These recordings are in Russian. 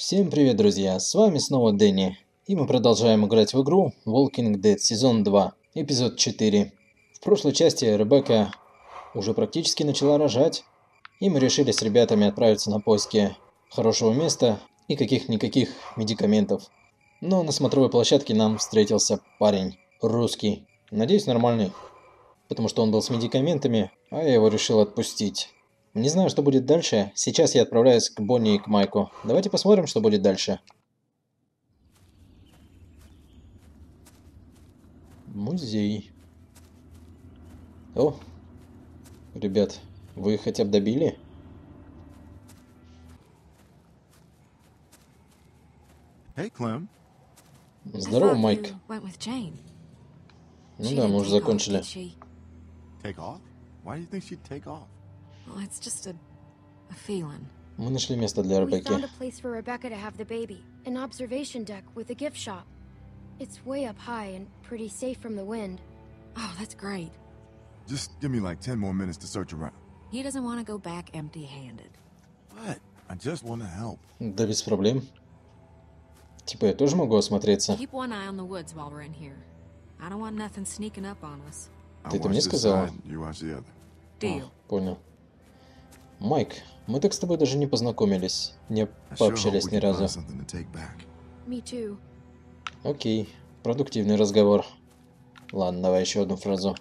Всем привет, друзья, с вами снова Дэнни, и мы продолжаем играть в игру Walking Dead сезон 2, эпизод 4. В прошлой части Ребекка уже практически начала рожать, и мы решили с ребятами отправиться на поиски хорошего места и каких-никаких медикаментов. Но на смотровой площадке нам встретился парень, русский, надеюсь, нормальный, потому что он был с медикаментами, а я его решил отпустить. Не знаю, что будет дальше. Сейчас я отправляюсь к Бонни и к Майку. Давайте посмотрим, что будет дальше. Музей. О! Ребят, вы их хотя бы добили? Hey, Clem. Здорово, Майк. Ну да, мы уже закончили. Мы нашли место для Ребекки. Да без проблем. Типа я тоже могу осмотреться. Ты это мне сказала? Понял. Майк, мы так с тобой даже не познакомились, не пообщались ни разу. Окей, продуктивный разговор. Ладно, давай еще одну фразу.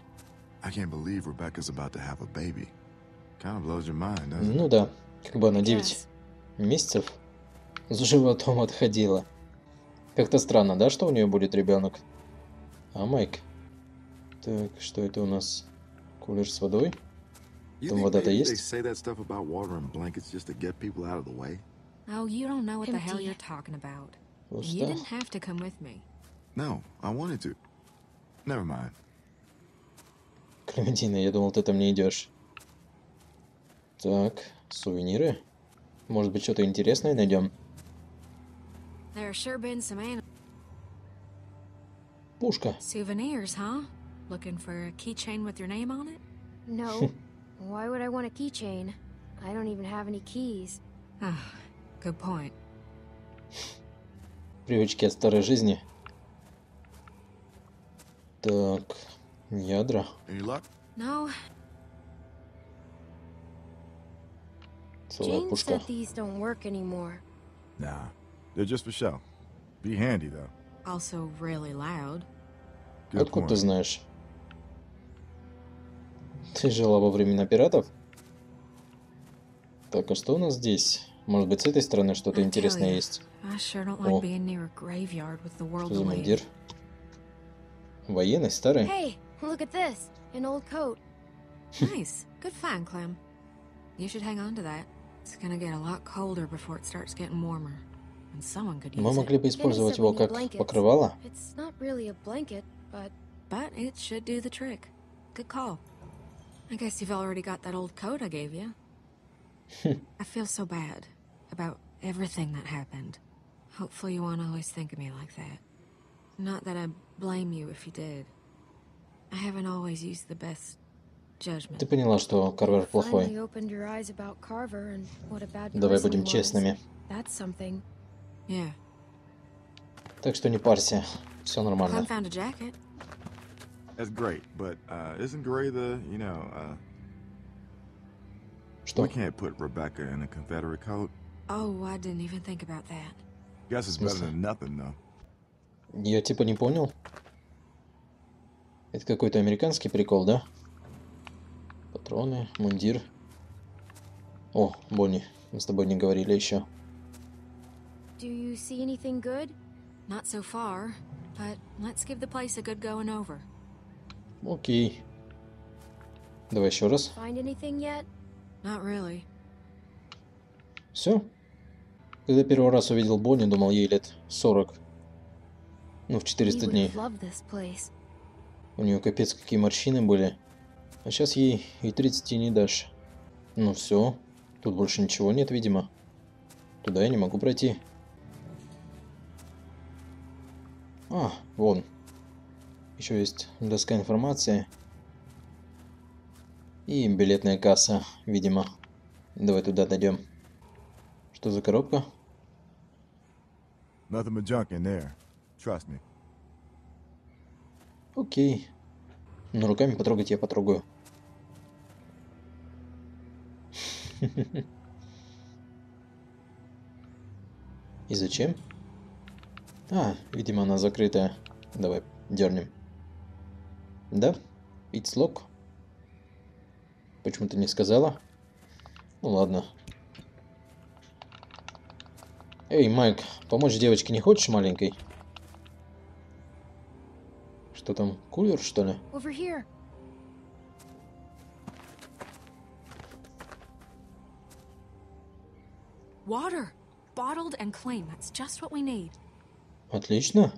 Ну да, как бы она 9 месяцев с животом отходила. Как-то странно, да, что у нее будет ребенок? А Майк? Так, что это у нас? Кулер с водой? Там вода-то есть? Клементина, я думал, ты там не идешь. Так, сувениры. Может быть, что-то интересное найдем. Пушка. Why would I want a keychain? I don't even have any keys. Good point. Привычки от старой жизни. Так, ядра. No. Целая пушка. Jane said these don't work anymore. Nah, they're just for show. Be handy though. Also really loud. Откуда ты знаешь? Ты жила во времена пиратов? Так, а что у нас здесь? Может быть, с этой стороны что-то интересное есть? О, что за мундир? Военный, старый? Мы могли бы использовать его как покрывало? I guess you've already got that old coat I gave you. I feel so bad about everything that happened. Hopefully you won't always think of me like that. Not that I blame you if you did. I haven't always used the best judgment. Ты поняла, что Карвер плохой. Давай будем честными. Так что не парься, все нормально. Что? Я типа не понял. Это какой-то американский прикол, да? Патроны, мундир. О, Бонни, мы с тобой не говорили еще. Окей. Давай еще раз. Все? Когда первый раз увидел Бонни, думал, ей лет 40. Ну, в 400 дней. У нее капец какие морщины были. А сейчас ей и 30 не дашь. Ну все. Тут больше ничего нет, видимо. Туда я не могу пройти. А, вон. Еще есть доска информации. И билетная касса, видимо. Давай туда дойдем. Что за коробка? Nothing but junk in there. Trust me. Окей. Но руками потрогать я потрогаю. И зачем? А, видимо, она закрытая. Давай, дернем. Да? It's locked. Почему-то не сказала. Ну ладно. Эй, Майк, помочь девочке не хочешь, маленькой? Что там, кулер, что ли? Отлично.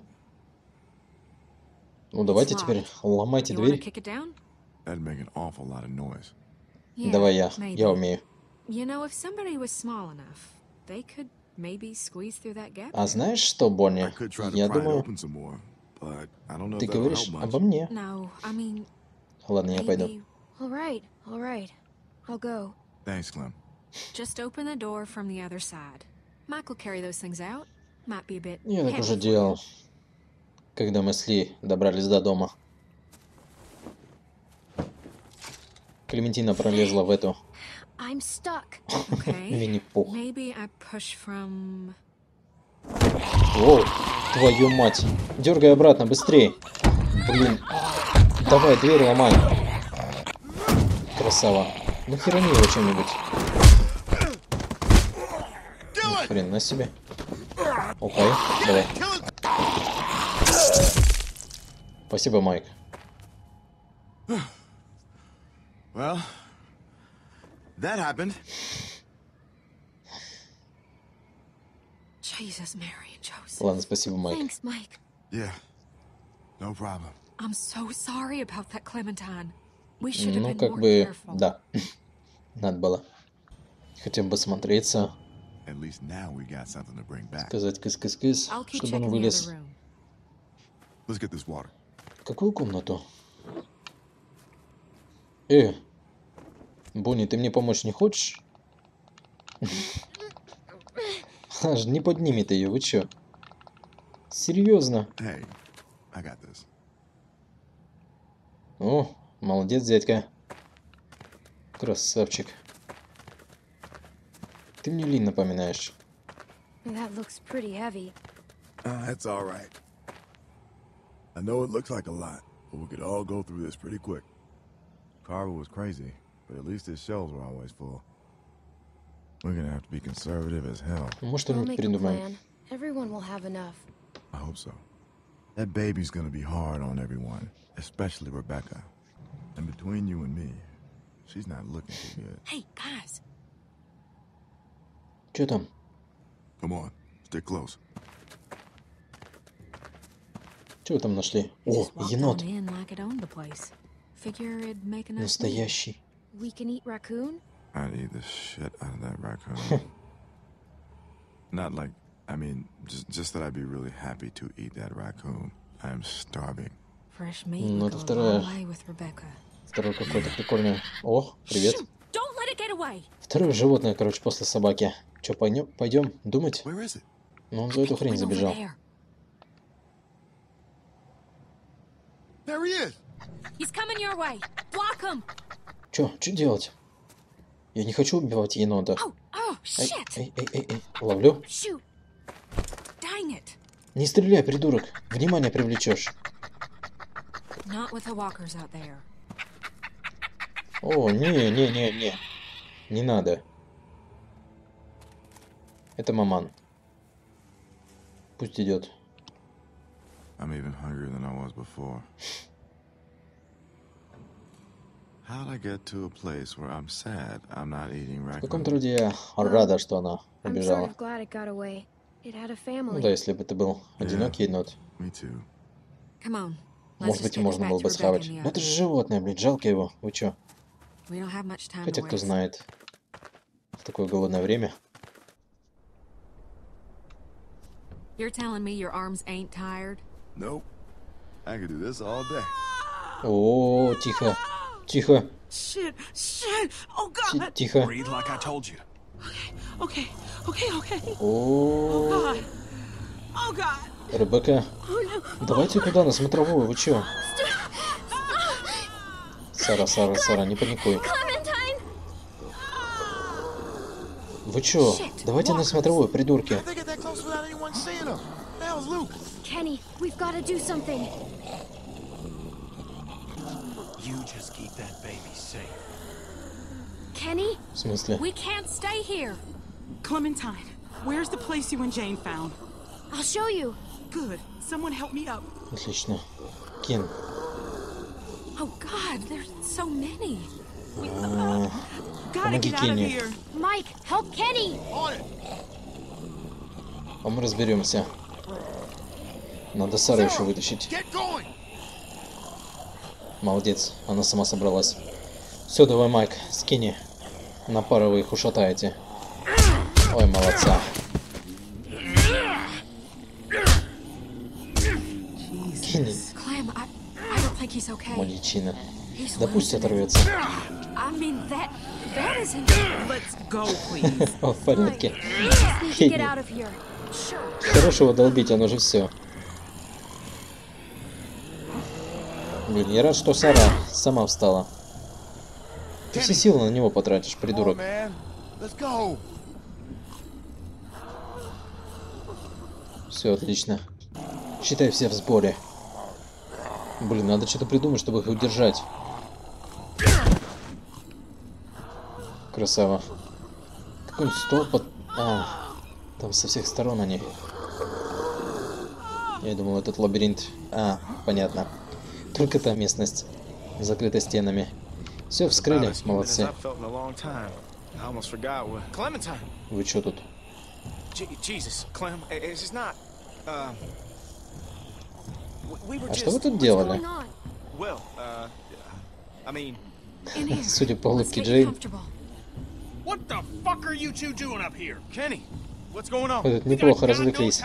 Ну давайте теперь ломайте дверь. Давай я умею. А знаешь что, Бонни? Я думаю, ты говоришь обо мне. Ладно, я пойду. Я так уже делал, когда мы с Ли добрались до дома. Клементина пролезла в эту. Винни-Пух. Воу, твою мать. Дергай обратно, быстрее. Блин. Давай, дверь ломай. Красава. Ну херани его чем-нибудь. Ну, хрен на себе. Окей, давай. Спасибо, Майк. Well, that happened. Jesus, Mary, Joseph. Ладно, спасибо, Майк. Thanks, Mike. Yeah, no problem. I'm so sorry about that, Clementine. We should have been more careful. Да, надо было. Хотим посмотреться. At least now we got something to bring back. Сказать кыс-кыс-кыс, чтобы он вылез. Let's get this water. Какую комнату? Бонни, ты мне помочь не хочешь? Аж не поднимет ее, вы чё? Серьезно? О, молодец, дядька. Красавчик. Ты мне Ли напоминаешь. Carver was crazy, but at least his shells were always full. We're gonna have to be conservative as hell. We'll make a plan. Everyone will have enough. I hope so. That baby's gonna be hard on everyone, especially Rebecca. And between you and me, she's not looking too good. Hey guys. Чё там? Come on, stick close. Чё там нашли? О, енот. Настоящий. Ну, это второе какое-то прикольное. О, привет. Второе животное, короче, после собаки. Че, пойдем думать? Но он за эту хрень забежал. Чё делать? Я не хочу убивать енота. Эй. Ловлю. Не стреляй, придурок. Внимание привлечешь. О, не. Не надо. Это маман. Пусть идет. В каком труде я рада, что она убежала. Ну да, если бы это был одинокий енот. Может быть, и можно было бы схавать. Но это же животное, блин, жалко его. Вы чё? Хотя кто знает. В такое голодное время. О, тихо. Тихо. Тихо. О, Ребекка, давайте туда, на смотровую, вы чё? Сара, не паникуй. Вы чё? Давайте на смотровую, придурки. Кенни, we've got to do something. You just keep that baby safe. Кенни? В смысле? We can't stay here. Clementine, where's the place you and Jane found? I'll show you. Good. Someone help me up. Отлично. Кен. Oh God, there's so many. Gotta get out of here. Майк, help Кенни. А мы разберемся. Надо Сару еще вытащить. Молодец, она сама собралась. Все, давай, Майк, скини. На пару вы их ушатаете. Ой, молодца. Кенни. Молодчина. Да пусть оторвется. В порядке. Хорошего долбить, оно же все. Блин, я рад, что Сара сама встала. Ты все силы на него потратишь, придурок. Все отлично. Считай, все в сборе. Блин, надо что-то придумать, чтобы их удержать. Красава. Какой-нибудь стол под... А, там со всех сторон они. Я думал, этот лабиринт... А, понятно. Только та местность закрыта стенами. Все вскрыли, молодцы. Вы что тут? А что вы тут делали? Судя по улыбке Джейн. Вы тут неплохо развлеклись.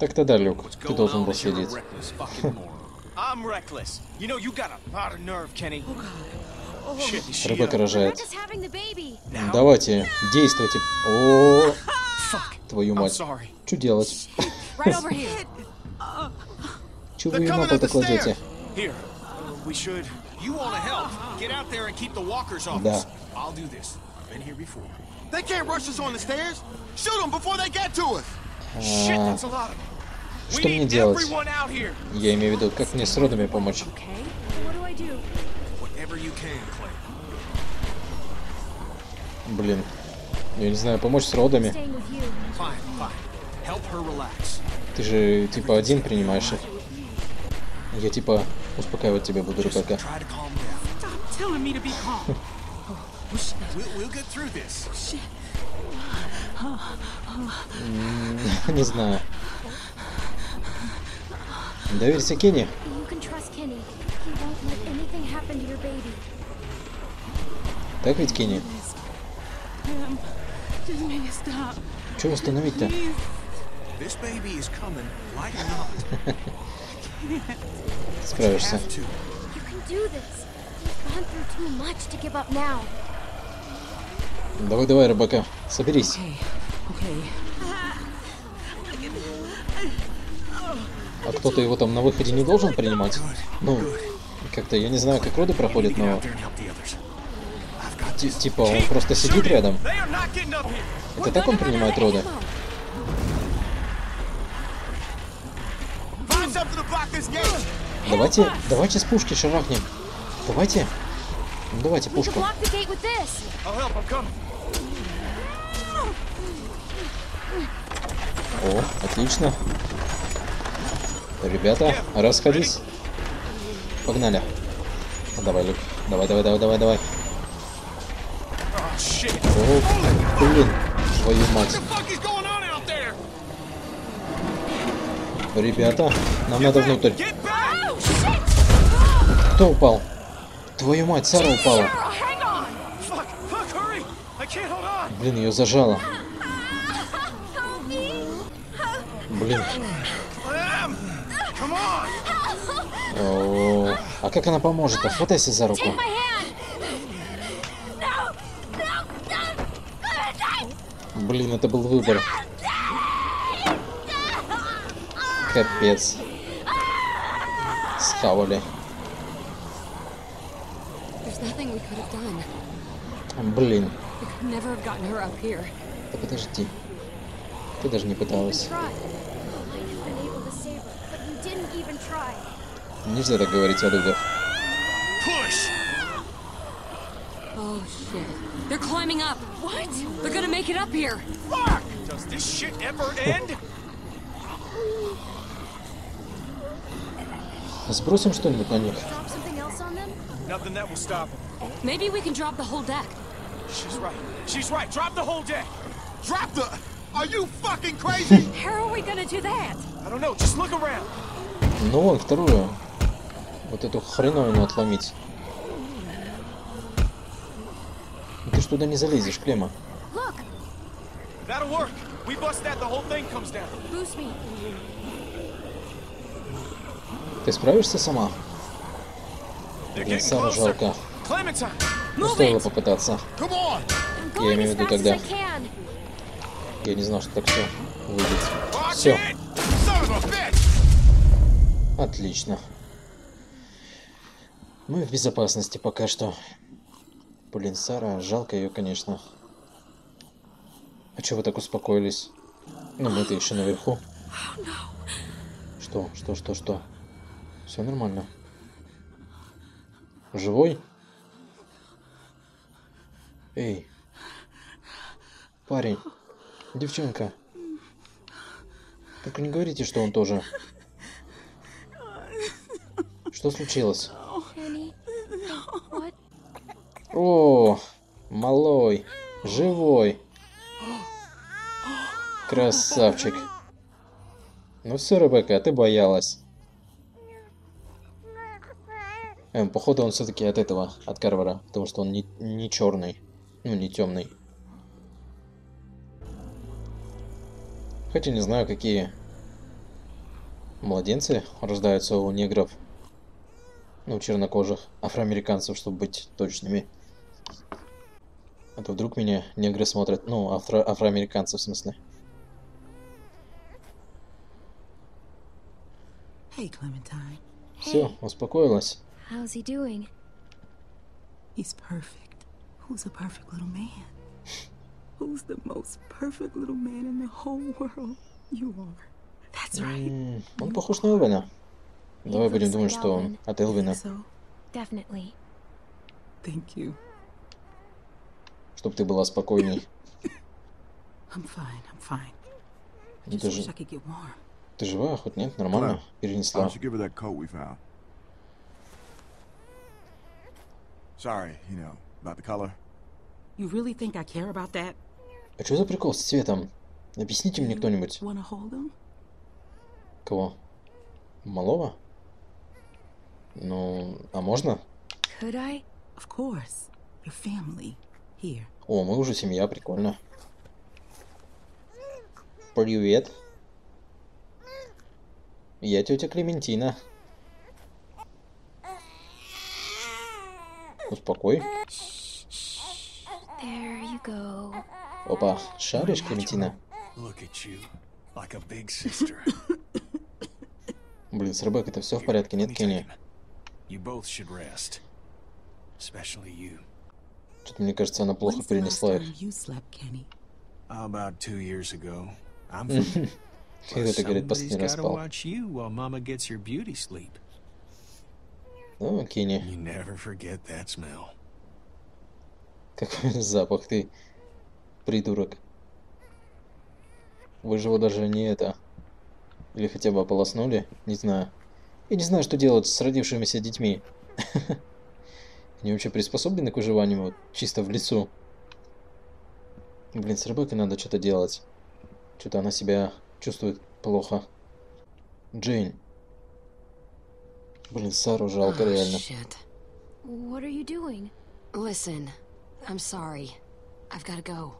Так-то да, Люк, ты должен был следить. Ребекка рожает. Давайте, действуйте. О, твою мать. Что делать? Чего вы ему так кладете? Да. Что мне делать? Я имею в виду, как мне с родами помочь? Блин, я не знаю, помочь с родами. Ты же типа один принимаешь их. Я типа успокаивать тебя буду, Ребекка. Не знаю. Доверься Кенни. Так ведь, Кенни? Чего остановить-то? Справишься. Давай, Ребекка, соберись. А кто-то его там на выходе не должен принимать? Ну, как-то я не знаю, как роды проходят, но... Типа, он просто сидит рядом. Это так он принимает роды? Давайте с пушки шарахнем. Давайте пушку. О, отлично. Ребята, расходись. Погнали. Давай, Люк. Давай. О, блин, твою мать. Ребята, нам надо внутрь. Кто упал? Твою мать, Сара упала. Блин, ее зажало. Блин. О-о-о. А как она поможет? Хватайся за руку. Блин, это был выбор. Капец. Схавали. Блин. Да подожди. Ты даже не пыталась. Нельзя так говорить о людях. Oh shit. They're climbing up. What? They're gonna make it up here. Fuck! Does this shit ever end? Сбросим что-нибудь на них. Nothing that will stop them. Maybe we can drop the whole deck. She's right. She's right. Drop the whole deck. Drop the... Are you fucking crazy? How are we gonna do that? I don't know. Just look around. Ну вон, вторую. Вот эту хреновину отломить. Ты ж туда не залезешь, Клема. Ты справишься сама? Блин, Сару жалко. Ну, стоило попытаться. Я имею в виду тогда. Я не знал, что так все выйдет. Все. Отлично. Мы в безопасности пока что. Блин, Сара, жалко ее, конечно. А чё вы так успокоились? Ну, мы-то еще наверху. Что, что, что, что? Все нормально. Живой? Эй. Парень. Девчонка. Только не говорите, что он тоже. Что случилось? О, малой, живой, красавчик. Ну все, Ребекка, ты боялась. Походу он все-таки от этого, от Карвера, потому что он не черный, ну не темный. Хотя не знаю, какие младенцы рождаются у негров, ну чернокожих, афроамериканцев, чтобы быть точными. А то вдруг меня негры смотрят. Ну, афроамериканцы, в смысле. Hey, Clementine. Все, успокоилась. How's he doing? He's perfect. Who's a perfect little man? Who's the most perfect little man in the whole world? You are. That's right. Он похож на Элвина. Давай будем думать, что он от Элвина. Definitely. Thank you. Чтоб ты была спокойней. Ты жива, хоть нет, нормально. Перенесла. А что за прикол с цветом? Объясните мне кто-нибудь. Кого? Малого? Ну, а можно? О, мы уже семья, прикольно. Привет. Я тетя Клементина. Успокой. Опа, шаришь, Клементина? Блин, с Ребеккой это все в порядке, нет, Кенни? Что-то, мне кажется, она плохо перенесла их. Когда ты, говорит, последний раз спал? О, Кенни. Какой запах ты, придурок. Вы же его даже не это... Или хотя бы ополоснули? Не знаю. Я не знаю, что делать с родившимися детьми. Они вообще приспособлены к выживанию вот, чисто в лесу. Блин, с Ребеккой надо что-то делать. Что-то она себя чувствует плохо. Джейн. Блин, Сару жалко, реально.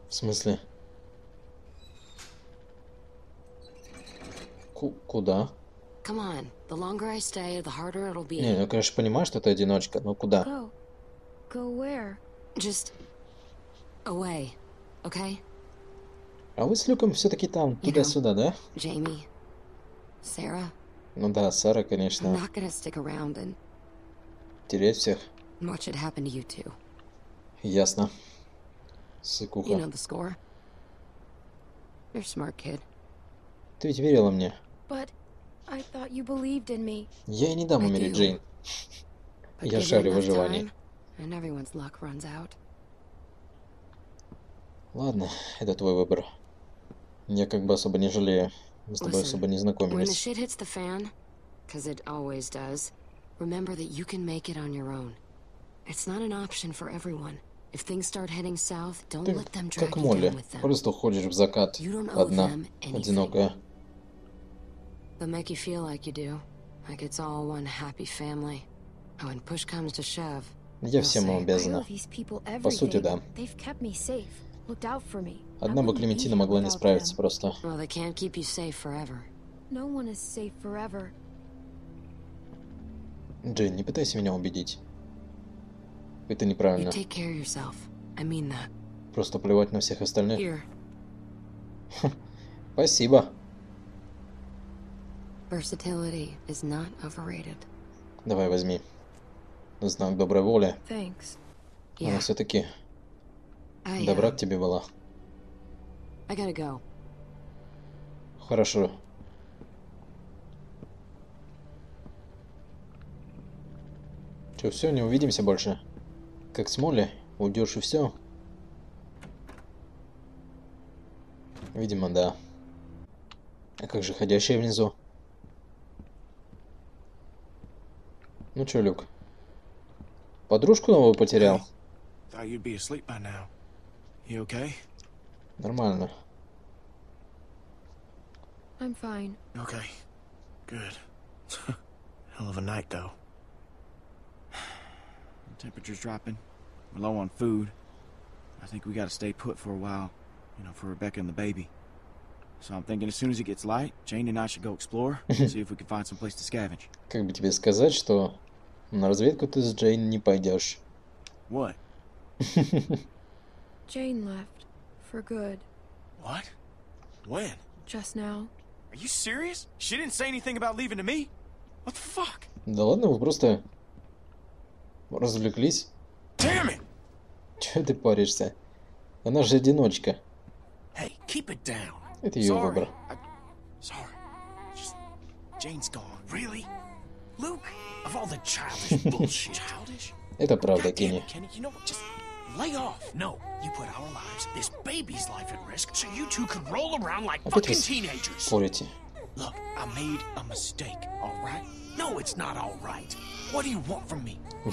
В смысле? Куда? Не, ну, конечно, понимаю, что ты одиночка, но куда? Go where? Just away, okay? А вы с Люком все-таки там, туда-сюда, да? Джейми, Сара. Ну да, Сара, конечно. Терять всех. Ясно. Сыкуха. Ты ведь верила мне. Я и не дам умереть, Джейн. Я шарю в выживании. Ладно, это твой выбор. Я как бы особо не жалею. Мы с тобой особо не знакомились. Ты как Молли, просто уходишь в закат, одна, одинокая. Я всем обязана. По сути, да. Одна бы Клементина могла не справиться просто. Джейн, не пытайся меня убедить. Это неправильно. Просто плевать на всех остальных. Спасибо. Давай возьми. Знак доброй воли. Но все-таки... Добра к тебе была. Хорошо. Че, все, не увидимся больше? Как с Молли? Уйдешь и все? Видимо, да. А как же ходящие внизу? Ну че, Люк? Подружку новую потерял? Нормально. Как бы тебе сказать, что на разведку ты с Джейн не пойдешь? Jane left for good. What? When? Just now. Are you serious? She didn't say anything about leaving to me. What the fuck? Да ладно, вы просто развлеклись. Damn it! Чё ты паришься? Она же одиночка. Hey, keep it down. Это её выбор. Sorry. Just... Jane's gone. Really? Luke, of all the childish bullshit. Childish? Это правда, Кенни. Опять вы спорите.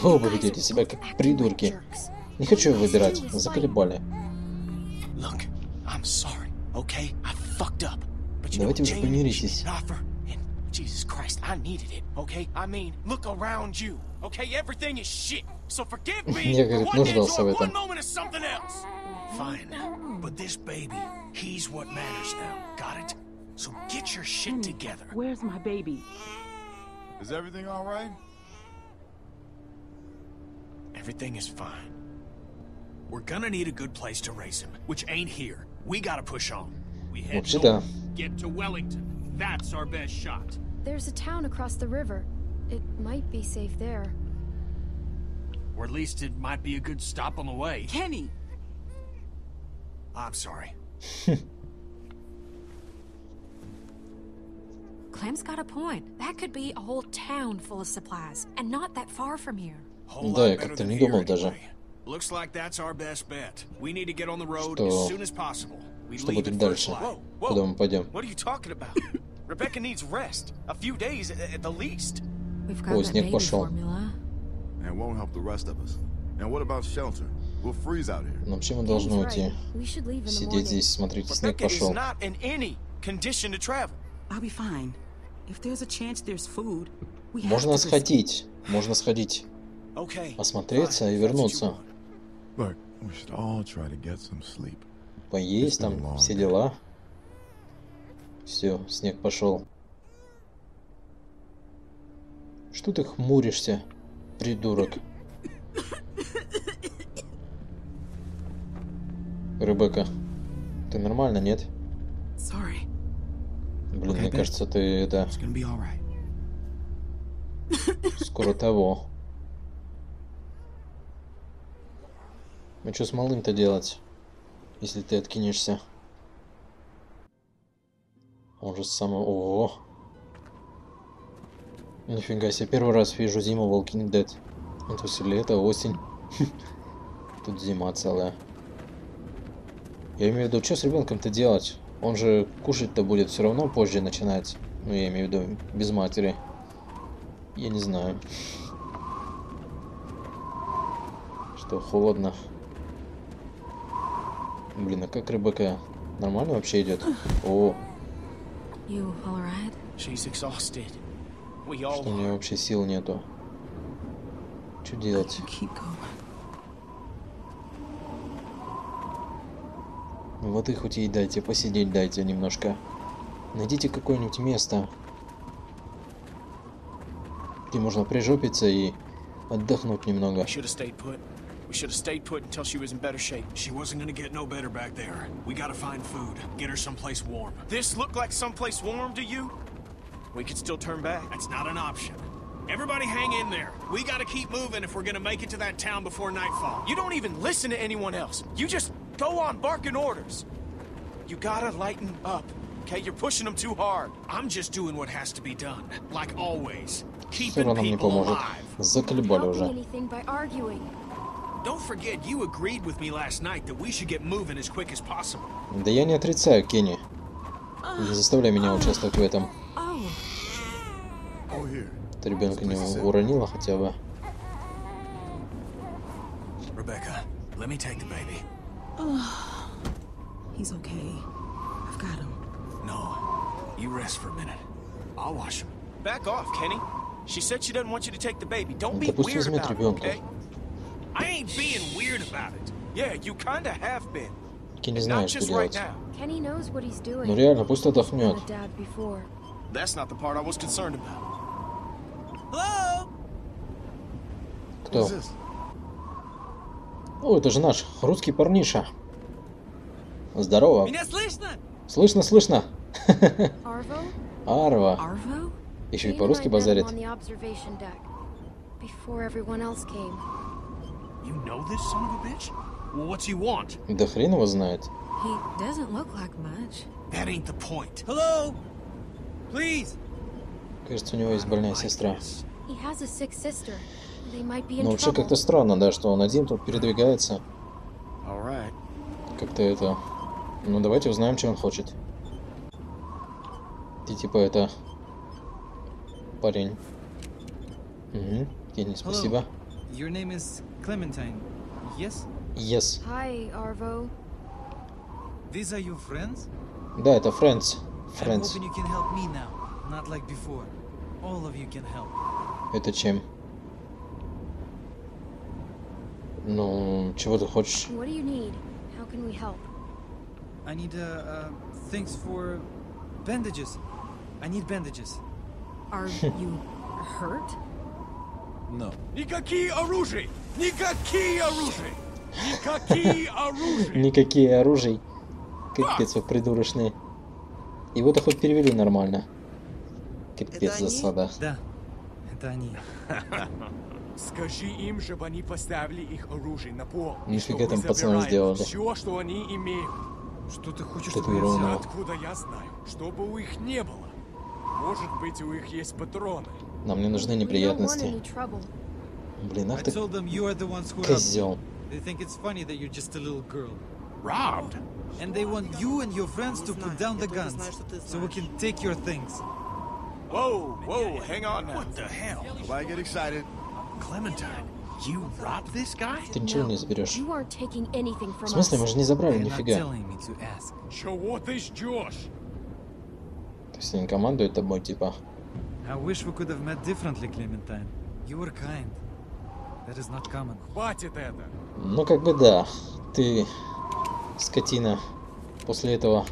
Вы оба ведете себя как придурки. Не хочу его выбирать, заколебали. Давайте уже помиритесь. Jesus Christ, I needed it, okay? I mean, look around you, okay? Everything is shit. So forgive me for one moment of something else. Fine, but this baby, he's what matters now, got it? So get your shit together. Where's my baby? Is everything all right? Everything is fine. We're gonna need a good place to raise him, which ain't here. We gotta push on. We have to get to Wellington. That's our best shot. There's a town across the river. It might be safe there. Or at least it might be a good stop on the way. Kenny! I'm sorry. Clem's got a point. That could be a whole town full of supplies, and not that far from here. Да, я как-то не думал даже. Looks like that's our best bet. We need to get on the road as soon as possible. Что будет дальше? Куда мы пойдем? О, снег пошел. Но вообще мы должны уйти. Сидеть здесь, смотрите, снег пошел. Можно сходить. Можно сходить. Осмотреться и вернуться. Поесть там, все дела. Все, снег пошел. Что ты хмуришься, придурок? Ребекка, ты нормально, нет? Блин, мне кажется, ты это... Скоро того. А что с малым-то делать, если ты откинешься? Он же с самого... Ого! Нифига себе, первый раз вижу зиму в Walking Dead. Это все лето, осень. Тут зима целая. Я имею в виду, что с ребенком-то делать? Он же кушать-то будет все равно позже начинать. Ну, я имею в виду, без матери. Я не знаю. Что, холодно? Блин, а как Ребекка? Нормально вообще идет? О! Что, у нее вообще сил нету. Что делать? Вот и хоть ей дайте, посидеть дайте немножко. Найдите какое-нибудь место, где можно прижопиться и отдохнуть немного. We should have stayed put until she was in better shape. She wasn't gonna get no better back there. We gotta find food. Get her someplace warm. This look like someplace warm to you? We could still turn back. That's not an option. Everybody hang in there. We gotta keep moving if we're gonna make it to that town before nightfall. You don't even listen to anyone else. You just go on barking orders. You gotta lighten up. Okay, you're pushing them too hard. I'm just doing what has to be done. Like always. Keeping people alive. Заколебали уже. Да я не отрицаю, Кенни. Не заставляй меня участвовать в этом. Ты ребенка не уронила хотя бы. Допустим, возьмет ребенка. Кенни не знает, что делать. Ну реально, пусть отдохнет. Кто? О, это же наш русский парниша. Здорово. Меня слышно? Слышно, слышно. Арво. Еще и по-русски базарит. You know this son of a bitch? What's he want? Да хрен его знает. He doesn't look like much. That ain't the point. Hello? Please. Кажется, у него есть больная сестра. He has a sick sister. They might be in trouble. Но вообще как-то странно, да, что он один тут передвигается. All right. Как-то это. Ну давайте узнаем, что он хочет. Ты типа это парень. Угу. Кенни, спасибо. Your name is Clementine, yes? Yes. Hi, Arvo. These are your friends? Да, это friends. Friends. You can help me now, not like before. All of you can help. Это чем? Ну, чего ты хочешь? What do you need? How can we help? I need things for bandages. I need bandages. Are you hurt? No. Никакие оружия! Никакие оружия! Никакие оружия! Никакие оружия! Капец, вы придурочные. Его-то хоть перевели нормально. Капец, засада. Да, это они. Скажи им, чтобы они поставили их оружие на пол. Нифига там пацаны сделали. Все, что они имеют. Что ты хочешь, чтобы я взял? Откуда я знаю? Чтобы у них не было. Может быть, у них есть патроны. Нам не нужны неприятности. Блин, ах ты козел. Ты ничего не заберешь. В смысле, мы же не забрали нифига. Чего ты ждешь? То есть они командуют тобой, типа... I wish we could have met differently, Clementine. You were kind. That is not common. Хватит это. Ну как бы да. Ты скотина. После этого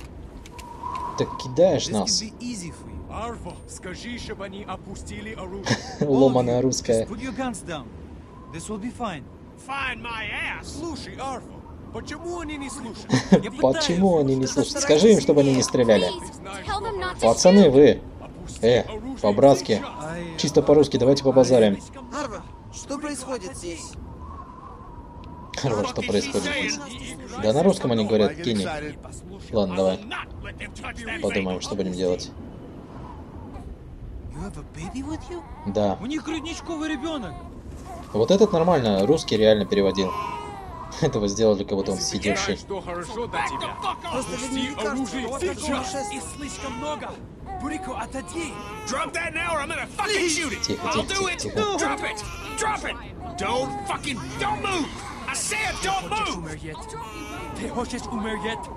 так кидаешь нас. Арво, скажи, чтобы они опустили оружие. Ломаная русская. Put your guns down. This will be fine. Fine my ass. Слушай, Арво, Почему они не слушают? Скажи им, чтобы они не стреляли. Пацаны, вы. По-братски. Чисто по-русски, давайте побазарим. Арво, что происходит здесь? Арво, что происходит здесь? Да на русском они говорят, Кенни. Ладно, давай. Подумаем, что будем делать. Да. У них грудничковый ребенок. Вот этот нормально, русский реально переводил. Этого сделали, как будто он сидевший. Тихо. Ты хочешь умереть?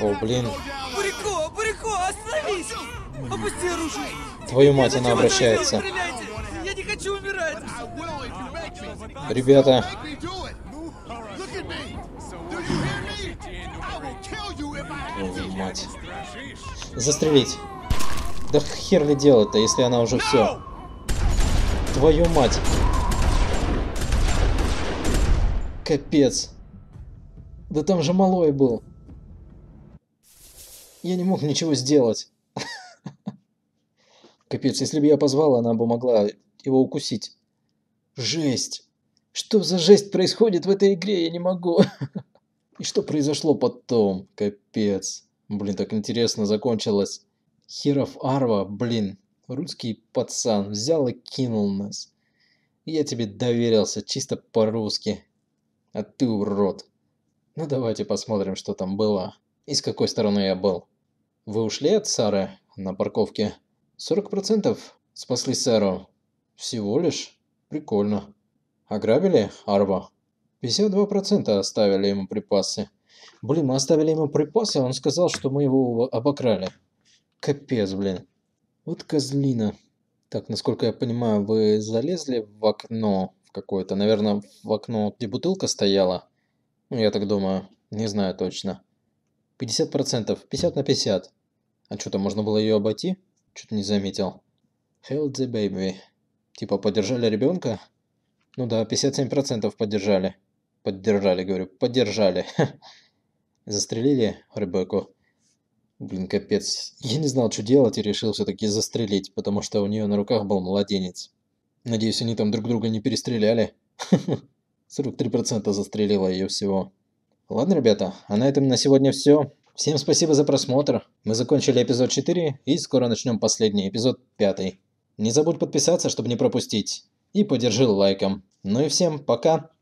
О, блин. Бурико, остановись! Опусти оружие! Твою мать, она обращается. Я не хочу умирать! Ребята. Твою мать. Застрелить. Да хер ли делать-то, если она уже все. Твою мать. Капец. Да там же малой был. Я не мог ничего сделать. Капец, если бы я позвал, она бы могла его укусить. Жесть. Что за жесть происходит в этой игре? Я не могу. И что произошло потом? Капец. Блин, так интересно закончилось. Херов Арва, блин. Русский пацан взял и кинул нас. Я тебе доверился чисто по-русски. А ты урод. Ну давайте посмотрим, что там было. И с какой стороны я был. Вы ушли от Сары на парковке? 40% спасли Сару. Всего лишь? Прикольно. Ограбили Арва? 52% оставили ему припасы. Блин, мы оставили ему припасы, а он сказал, что мы его обокрали. Капец, блин. Вот козлина. Так, насколько я понимаю, вы залезли в окно какое-то. Наверное, в окно, где бутылка стояла. Я так думаю, не знаю точно. 50%, 50 на 50. А что-то можно было ее обойти? Что-то не заметил. Held the baby. Типа поддержали ребенка? Ну да, 57% поддержали. Поддержали, говорю, поддержали. Застрелили Ребекку. Блин, капец. Я не знал, что делать и решил все-таки застрелить, потому что у нее на руках был младенец. Надеюсь, они там друг друга не перестреляли. 43% застрелила ее всего. Ладно, ребята, а на этом на сегодня все. Всем спасибо за просмотр. Мы закончили эпизод 4 и скоро начнем последний, эпизод 5. Не забудь подписаться, чтобы не пропустить. И поддержи лайком. Ну и всем пока.